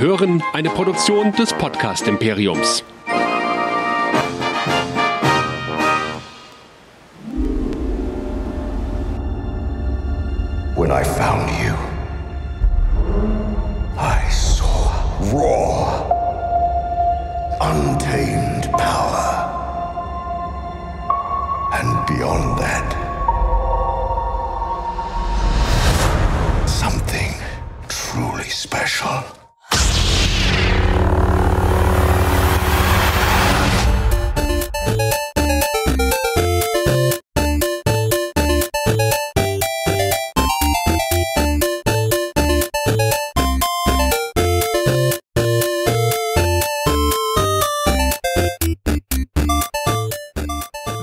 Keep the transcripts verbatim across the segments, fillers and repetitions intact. Sie hören eine Produktion des Podcast-Imperiums. When I found you, I saw raw, untamed power. And beyond that, something truly special.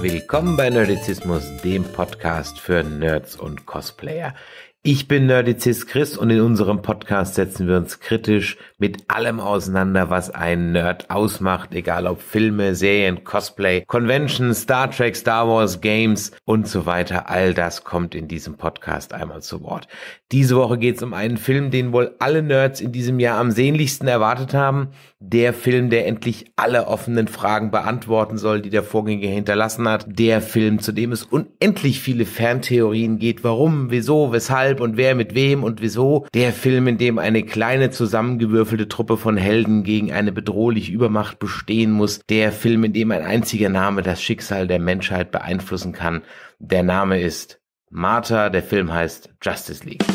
Willkommen bei Nerdizismus, dem Podcast für Nerds und Cosplayer. Ich bin Nerdizist Chris und in unserem Podcast setzen wir uns kritisch mit allem auseinander, was einen Nerd ausmacht, egal ob Filme, Serien, Cosplay, Conventions, Star Trek, Star Wars, Games und so weiter. All das kommt in diesem Podcast einmal zu Wort. Diese Woche geht es um einen Film, den wohl alle Nerds in diesem Jahr am sehnlichsten erwartet haben. Der Film, der endlich alle offenen Fragen beantworten soll, die der Vorgänger hinterlassen hat. Der Film, zu dem es unendlich viele Fantheorien geht. Warum, wieso, weshalb und wer mit wem und wieso. Der Film, in dem eine kleine zusammengewürfelte Truppe von Helden gegen eine bedrohliche Übermacht bestehen muss. Der Film, in dem ein einziger Name das Schicksal der Menschheit beeinflussen kann. Der Name ist Martha, der Film heißt Justice League.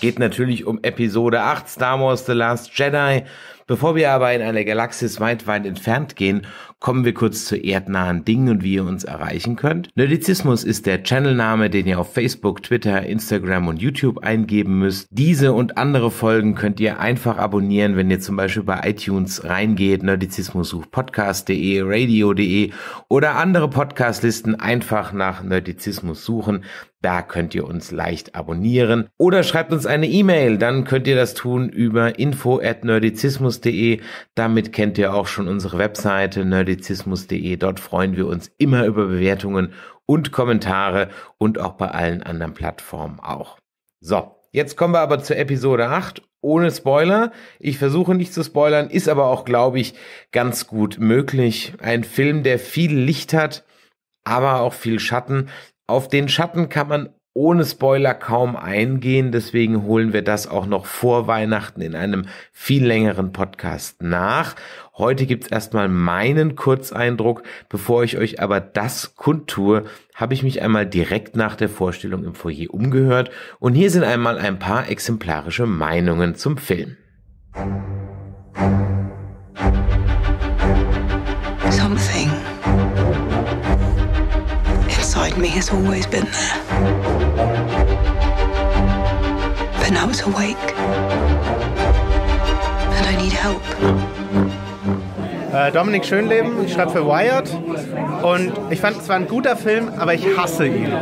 Geht natürlich um Episode acht, Star Wars The Last Jedi. Bevor wir aber in eine Galaxis weit, weit entfernt gehen, kommen wir kurz zu erdnahen Dingen und wie ihr uns erreichen könnt. Nerdizismus ist der Channelname, den ihr auf Facebook, Twitter, Instagram und YouTube eingeben müsst. Diese und andere Folgen könnt ihr einfach abonnieren, wenn ihr zum Beispiel bei iTunes reingeht, Nerdizismus sucht podcast punkt de, radio punkt de oder andere Podcastlisten einfach nach Nerdizismus suchen. Da könnt ihr uns leicht abonnieren oder schreibt uns eine E-Mail, dann könnt ihr das tun über info at nerdizismus punkt de. Damit kennt ihr auch schon unsere Webseite nerdizismus punkt de. Dort freuen wir uns immer über Bewertungen und Kommentare und auch bei allen anderen Plattformen auch. So, jetzt kommen wir aber zur Episode acht. Ohne Spoiler. Ich versuche nicht zu spoilern, ist aber auch, glaube ich, ganz gut möglich. Ein Film, der viel Licht hat, aber auch viel Schatten. Auf den Schatten kann man ohne Spoiler kaum eingehen, deswegen holen wir das auch noch vor Weihnachten in einem viel längeren Podcast nach. Heute gibt's erstmal meinen Kurzeindruck. Bevor ich euch aber das kundtue, habe ich mich einmal direkt nach der Vorstellung im Foyer umgehört und hier sind einmal ein paar exemplarische Meinungen zum Film. Something. Me has always been there, but now it's awake, and I need help. Dominik Schönleben, ich schreibe für Wired und ich fand, es war ein guter Film, aber ich hasse ihn.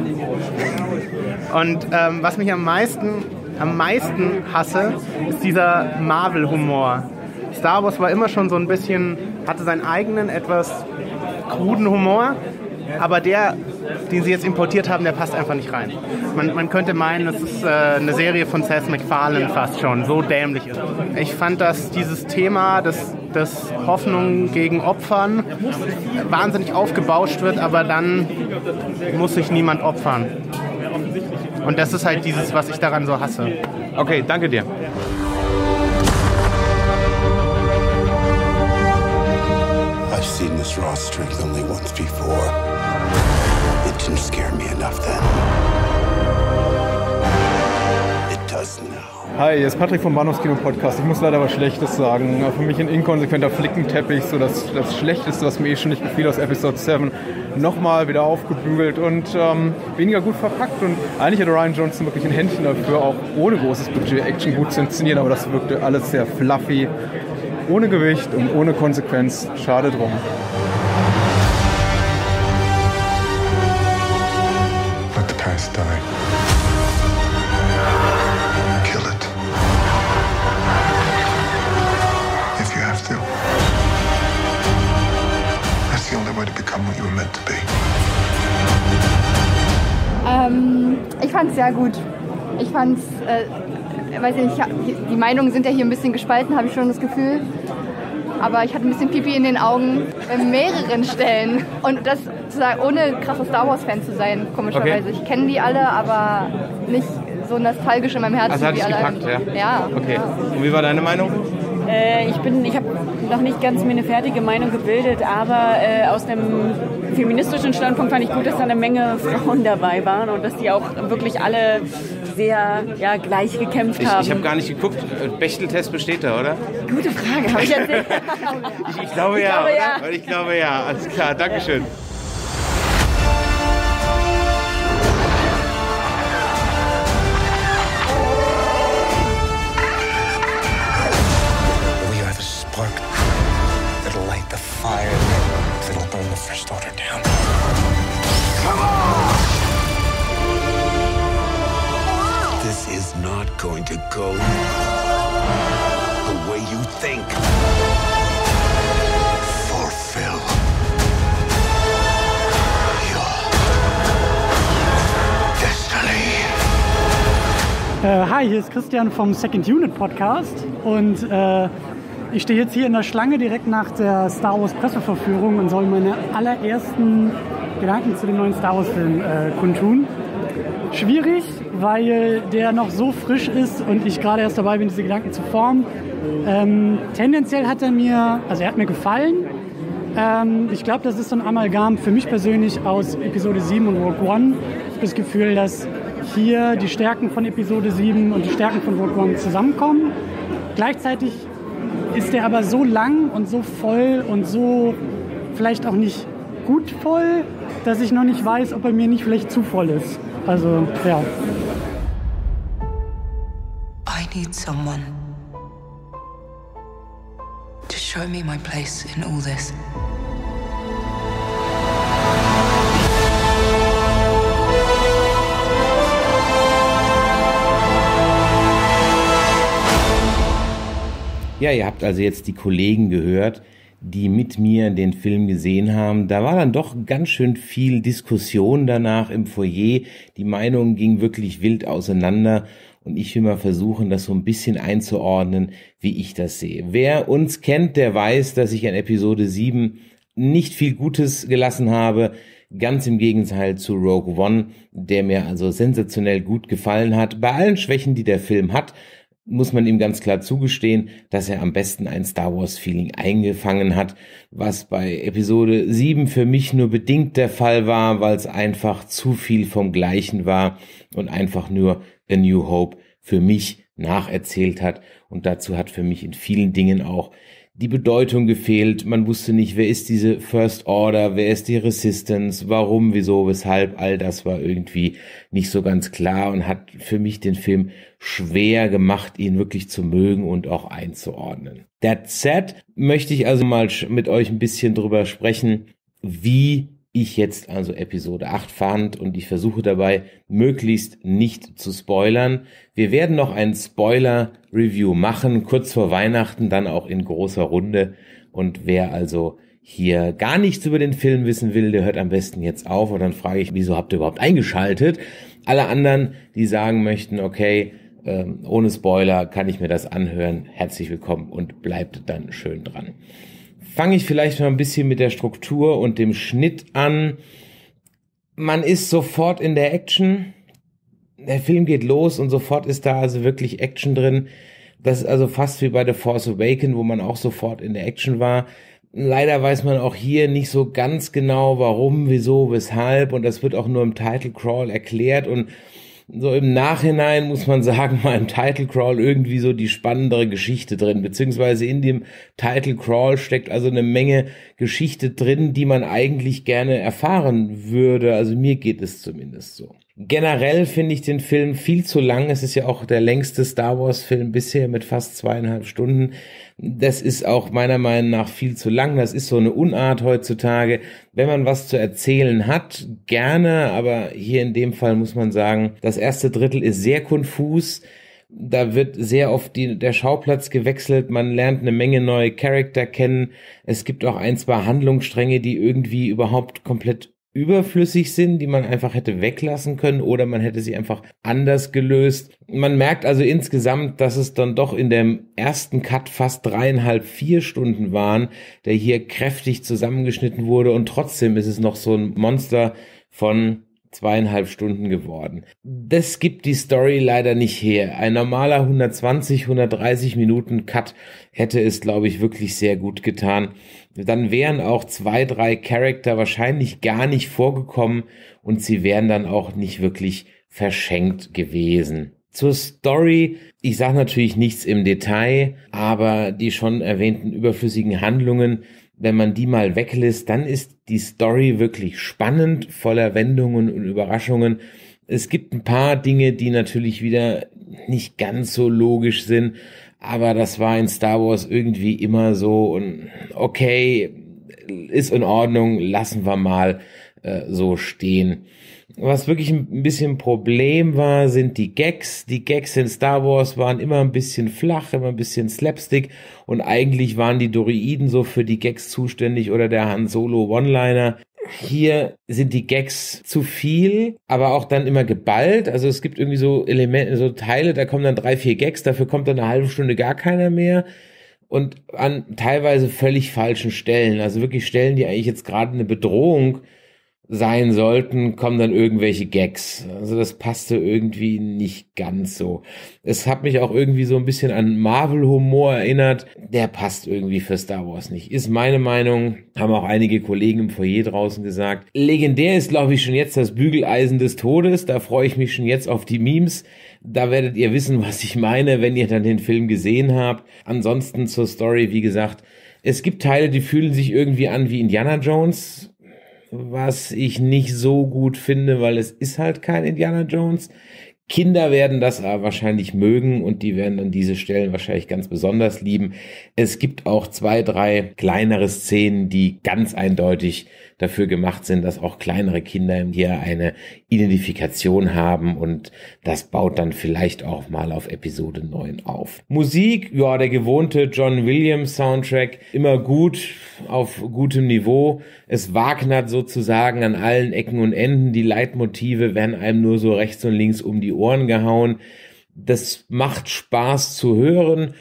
Und ähm, was mich am meisten, am meisten hasse, ist dieser Marvel-Humor. Star Wars war immer schon so ein bisschen, hatte seinen eigenen, etwas kruden Humor, aber der, den sie jetzt importiert haben, der passt einfach nicht rein. Man, man könnte meinen, das ist äh, eine Serie von Seth MacFarlane fast schon, so dämlich ist. Ich fand, dass dieses Thema, dass, dass Hoffnung gegen Opfern wahnsinnig aufgebauscht wird, aber dann muss sich niemand opfern. Und das ist halt dieses, was ich daran so hasse. Okay, danke dir. I've seen this raw strength only once before. Didn't scare me enough then. It does now. Hi, hier ist Patrick vom Bahnhofskino-Podcast. Ich muss leider was Schlechtes sagen. Für mich ein inkonsequenter Flickenteppich, so das, das Schlechteste, was mir eh schon nicht gefiel aus Episode sieben, nochmal wieder aufgebügelt und ähm, weniger gut verpackt. Und eigentlich hat Rian Johnson wirklich ein Händchen dafür, auch ohne großes Budget Action gut zu inszenieren, aber das wirkte alles sehr fluffy, ohne Gewicht und ohne Konsequenz. Schade drum. Ähm, ich fand's sehr gut. Ich fand's äh, weiß nicht, die Meinungen sind ja hier ein bisschen gespalten, habe ich schon das Gefühl. Aber ich hatte ein bisschen Pipi in den Augen bei mehreren Stellen. Und das sozusagen ohne krasser Star Wars-Fan zu sein, komischerweise. Okay. Ich kenne die alle, aber nicht so nostalgisch in meinem Herzen. Also hat dich gepackt, alle. Ja? Ja. Okay. Ja. Und wie war deine Meinung? Äh, ich bin, ich habe noch nicht ganz mir eine fertige Meinung gebildet, aber äh, aus einem feministischen Standpunkt fand ich gut, dass da eine Menge Frauen dabei waren und dass die auch wirklich alle sehr ja, gleich gekämpft ich, haben. Ich habe gar nicht geguckt. Bechteltest besteht da, oder? Gute Frage. Habe ich erzählt? ich, ich glaube ja. Ich glaube ja. Oder? Ich glaube ja. Alles klar. Dankeschön. Ja. Fire that'll burn the First Order down. Come on! This is not going to go the way you think. Fulfill your destiny. Äh, hi, hier ist Christian vom Second Unit Podcast und äh, ich stehe jetzt hier in der Schlange direkt nach der Star Wars Presseverführung und soll meine allerersten Gedanken zu dem neuen Star Wars Film äh, kundtun. Schwierig, weil der noch so frisch ist und ich gerade erst dabei bin, diese Gedanken zu formen. Ähm, tendenziell hat er mir, also er hat mir gefallen. Ähm, ich glaube, das ist so ein Amalgam für mich persönlich aus Episode sieben und Rogue One. Ich habe das Gefühl, dass hier die Stärken von Episode sieben und die Stärken von Rogue One zusammenkommen. Gleichzeitig ist der aber so lang und so voll und so vielleicht auch nicht gut voll, dass ich noch nicht weiß, ob er mir nicht vielleicht zu voll ist. Also, ja. I need someone to show me my place in all this. Ja, ihr habt also jetzt die Kollegen gehört, die mit mir den Film gesehen haben. Da war dann doch ganz schön viel Diskussion danach im Foyer. Die Meinungen gingen wirklich wild auseinander. Und ich will mal versuchen, das so ein bisschen einzuordnen, wie ich das sehe. Wer uns kennt, der weiß, dass ich an Episode sieben nicht viel Gutes gelassen habe. Ganz im Gegenteil zu Rogue One, der mir also sensationell gut gefallen hat. Bei allen Schwächen, die der Film hat, muss man ihm ganz klar zugestehen, dass er am besten ein Star Wars Feeling eingefangen hat, was bei Episode sieben für mich nur bedingt der Fall war, weil es einfach zu viel vom Gleichen war und einfach nur The New Hope für mich nacherzählt hat. Und dazu hat für mich in vielen Dingen auch die Bedeutung gefehlt. Man wusste nicht, wer ist diese First Order, wer ist die Resistance, warum, wieso, weshalb, all das war irgendwie nicht so ganz klar und hat für mich den Film schwer gemacht, ihn wirklich zu mögen und auch einzuordnen. That's sad. Möchte ich also mal mit euch ein bisschen drüber sprechen, wie ich jetzt also Episode acht fand, und ich versuche dabei, möglichst nicht zu spoilern. Wir werden noch ein Spoiler-Review machen, kurz vor Weihnachten, dann auch in großer Runde. Und wer also hier gar nichts über den Film wissen will, der hört am besten jetzt auf. Und dann frage ich, wieso habt ihr überhaupt eingeschaltet? Alle anderen, die sagen möchten, okay, ähm, ohne Spoiler kann ich mir das anhören. Herzlich willkommen und bleibt dann schön dran. Fange ich vielleicht mal ein bisschen mit der Struktur und dem Schnitt an. Man ist sofort in der Action. Der Film geht los und sofort ist da also wirklich Action drin. Das ist also fast wie bei The Force Awakens, wo man auch sofort in der Action war. Leider weiß man auch hier nicht so ganz genau, warum, wieso, weshalb. Und das wird auch nur im Title Crawl erklärt. Und so im Nachhinein muss man sagen, mal im Title Crawl irgendwie so die spannendere Geschichte drin, beziehungsweise in dem Title Crawl steckt also eine Menge Geschichte drin, die man eigentlich gerne erfahren würde. Also mir geht es zumindest so. Generell finde ich den Film viel zu lang. Es ist ja auch der längste Star Wars Film bisher mit fast zweieinhalb Stunden. Das ist auch meiner Meinung nach viel zu lang. Das ist so eine Unart heutzutage. Wenn man was zu erzählen hat, gerne, aber hier in dem Fall muss man sagen, das erste Drittel ist sehr konfus. Da wird sehr oft die, der Schauplatz gewechselt, man lernt eine Menge neue Charakter kennen. Es gibt auch ein, zwei Handlungsstränge, die irgendwie überhaupt komplett überflüssig sind, die man einfach hätte weglassen können oder man hätte sie einfach anders gelöst. Man merkt also insgesamt, dass es dann doch in dem ersten Cut fast dreieinhalb, vier Stunden waren, der hier kräftig zusammengeschnitten wurde und trotzdem ist es noch so ein Monster von zweieinhalb Stunden geworden. Das gibt die Story leider nicht her. Ein normaler hundertzwanzig, hundertdreißig Minuten Cut hätte es, glaube ich, wirklich sehr gut getan. Dann wären auch zwei, drei Charakter wahrscheinlich gar nicht vorgekommen und sie wären dann auch nicht wirklich verschenkt gewesen. Zur Story, ich sage natürlich nichts im Detail, aber die schon erwähnten überflüssigen Handlungen, wenn man die mal weglässt, dann ist die Story wirklich spannend, voller Wendungen und Überraschungen. Es gibt ein paar Dinge, die natürlich wieder nicht ganz so logisch sind, aber das war in Star Wars irgendwie immer so und okay, ist in Ordnung, lassen wir mal äh, so stehen. Was wirklich ein bisschen ein Problem war, sind die Gags. Die Gags in Star Wars waren immer ein bisschen flach, immer ein bisschen Slapstick und eigentlich waren die Droiden so für die Gags zuständig oder der Han Solo One-Liner. Hier sind die Gags zu viel, aber auch dann immer geballt. Also es gibt irgendwie so Elemente, so Teile, da kommen dann drei, vier Gags, dafür kommt dann eine halbe Stunde gar keiner mehr. Und an teilweise völlig falschen Stellen, also wirklich Stellen, die eigentlich jetzt gerade eine Bedrohung sein sollten, kommen dann irgendwelche Gags. Also das passte irgendwie nicht ganz so. Es hat mich auch irgendwie so ein bisschen an Marvel-Humor erinnert. Der passt irgendwie für Star Wars nicht. Ist meine Meinung, haben auch einige Kollegen im Foyer draußen gesagt. Legendär ist, glaube ich, schon jetzt das Bügeleisen des Todes. Da freue ich mich schon jetzt auf die Memes. Da werdet ihr wissen, was ich meine, wenn ihr dann den Film gesehen habt. Ansonsten zur Story, wie gesagt, es gibt Teile, die fühlen sich irgendwie an wie Indiana Jones, was ich nicht so gut finde, weil es ist halt kein Indiana Jones. Kinder werden das aber wahrscheinlich mögen und die werden dann diese Stellen wahrscheinlich ganz besonders lieben. Es gibt auch zwei, drei kleinere Szenen, die ganz eindeutig dafür gemacht sind, dass auch kleinere Kinder hier eine Identifikation haben und das baut dann vielleicht auch mal auf Episode neun auf. Musik, ja, der gewohnte John Williams Soundtrack, immer gut, auf gutem Niveau. Es wagnert sozusagen an allen Ecken und Enden. Die Leitmotive werden einem nur so rechts und links um die Ohren gehauen. Das macht Spaß zu hören.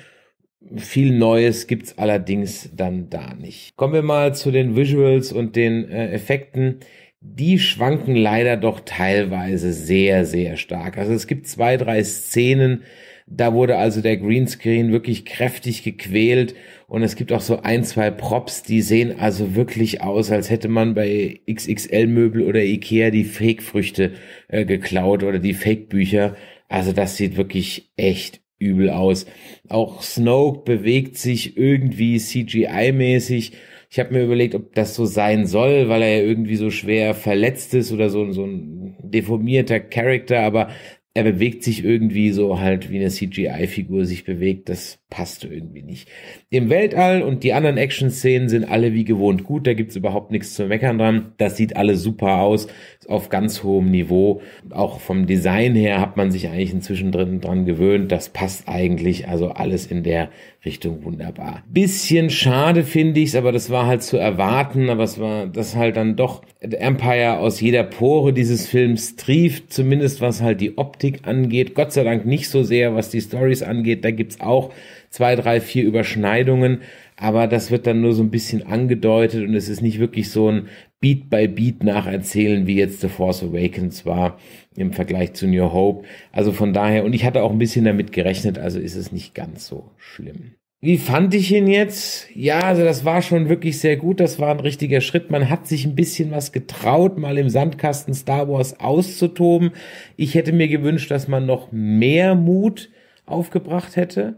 Viel Neues gibt's allerdings dann da nicht. Kommen wir mal zu den Visuals und den äh, Effekten. Die schwanken leider doch teilweise sehr, sehr stark. Also es gibt zwei, drei Szenen, da wurde also der Greenscreen wirklich kräftig gequält und es gibt auch so ein, zwei Props, die sehen also wirklich aus, als hätte man bei X X L-Möbel oder Ikea die Fake-Früchte äh, geklaut oder die Fake-Bücher. Also das sieht wirklich echt übel aus. Auch Snoke bewegt sich irgendwie C G I-mäßig. Ich habe mir überlegt, ob das so sein soll, weil er ja irgendwie so schwer verletzt ist oder so, so ein deformierter Charakter, aber er bewegt sich irgendwie so halt, wie eine C G I-Figur sich bewegt. Das passt irgendwie nicht. Im Weltall und die anderen Action-Szenen sind alle wie gewohnt gut. Da gibt's überhaupt nichts zu meckern dran. Das sieht alles super aus, auf ganz hohem Niveau. Auch vom Design her hat man sich eigentlich inzwischen drin dran gewöhnt. Das passt eigentlich, also alles in der Richtung wunderbar. Bisschen schade finde ich's, aber das war halt zu erwarten. Aber es war das halt dann doch. The Empire aus jeder Pore dieses Films trieft, zumindest was halt die Optik angeht. Gott sei Dank nicht so sehr, was die Storys angeht. Da gibt es auch zwei, drei, vier Überschneidungen, aber das wird dann nur so ein bisschen angedeutet und es ist nicht wirklich so ein Beat-by-Beat nacherzählen, wie jetzt The Force Awakens war im Vergleich zu New Hope. Also von daher, und ich hatte auch ein bisschen damit gerechnet, also ist es nicht ganz so schlimm. Wie fand ich ihn jetzt? Ja, also das war schon wirklich sehr gut. Das war ein richtiger Schritt. Man hat sich ein bisschen was getraut, mal im Sandkasten Star Wars auszutoben. Ich hätte mir gewünscht, dass man noch mehr Mut aufgebracht hätte,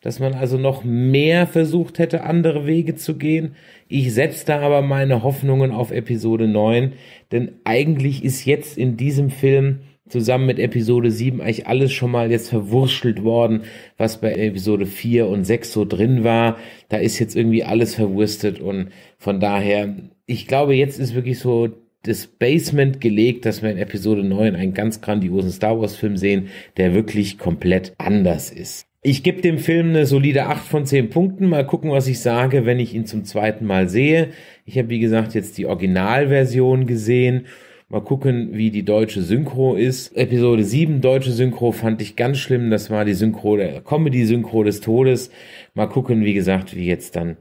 dass man also noch mehr versucht hätte, andere Wege zu gehen. Ich setzte aber meine Hoffnungen auf Episode neun, denn eigentlich ist jetzt in diesem Film zusammen mit Episode sieben eigentlich alles schon mal jetzt verwurschtelt worden, was bei Episode vier und sechs so drin war. Da ist jetzt irgendwie alles verwurstet und von daher, ich glaube, jetzt ist wirklich so das Basement gelegt, dass wir in Episode neun einen ganz grandiosen Star Wars Film sehen, der wirklich komplett anders ist. Ich gebe dem Film eine solide acht von zehn Punkten. Mal gucken, was ich sage, wenn ich ihn zum zweiten Mal sehe. Ich habe, wie gesagt, jetzt die Originalversion gesehen. Mal gucken, wie die deutsche Synchro ist. Episode sieben, deutsche Synchro, fand ich ganz schlimm. Das war die Synchro, der Comedy-Synchro des Todes. Mal gucken, wie gesagt, wie jetzt dann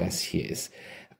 das hier ist.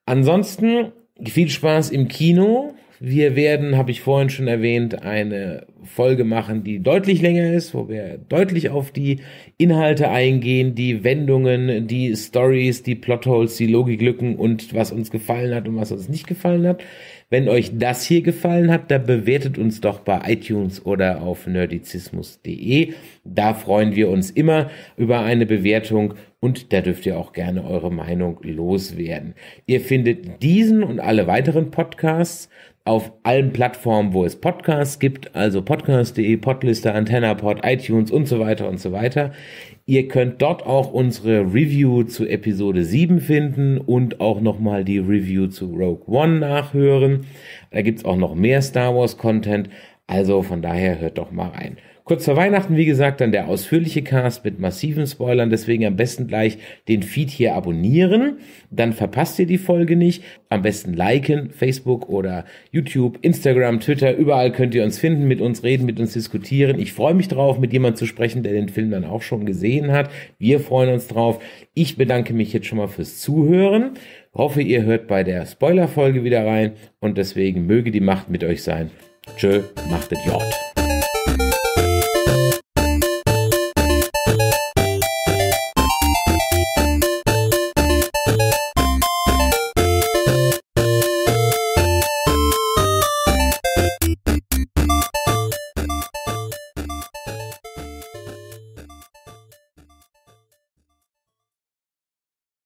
Ansonsten viel Spaß im Kino. Wir werden, habe ich vorhin schon erwähnt, eine Folge machen, die deutlich länger ist, wo wir deutlich auf die Inhalte eingehen, die Wendungen, die Stories, die Plotholes, die Logiklücken und was uns gefallen hat und was uns nicht gefallen hat. Wenn euch das hier gefallen hat, dann bewertet uns doch bei iTunes oder auf nerdizismus punkt de. Da freuen wir uns immer über eine Bewertung und da dürft ihr auch gerne eure Meinung loswerden. Ihr findet diesen und alle weiteren Podcasts auf allen Plattformen, wo es Podcasts gibt, also podcast punkt de, Podliste, AntennaPod, iTunes und so weiter und so weiter. Ihr könnt dort auch unsere Review zu Episode sieben finden und auch nochmal die Review zu Rogue One nachhören. Da gibt es auch noch mehr Star Wars Content, also von daher hört doch mal rein. Kurz vor Weihnachten, wie gesagt, dann der ausführliche Cast mit massiven Spoilern, deswegen am besten gleich den Feed hier abonnieren, dann verpasst ihr die Folge nicht, am besten liken, Facebook oder YouTube, Instagram, Twitter, überall könnt ihr uns finden, mit uns reden, mit uns diskutieren. Ich freue mich drauf, mit jemandem zu sprechen, der den Film dann auch schon gesehen hat. Wir freuen uns drauf. Ich bedanke mich jetzt schon mal fürs Zuhören, hoffe, ihr hört bei der Spoiler-Folge wieder rein und deswegen möge die Macht mit euch sein. Tschö, machtet Jod.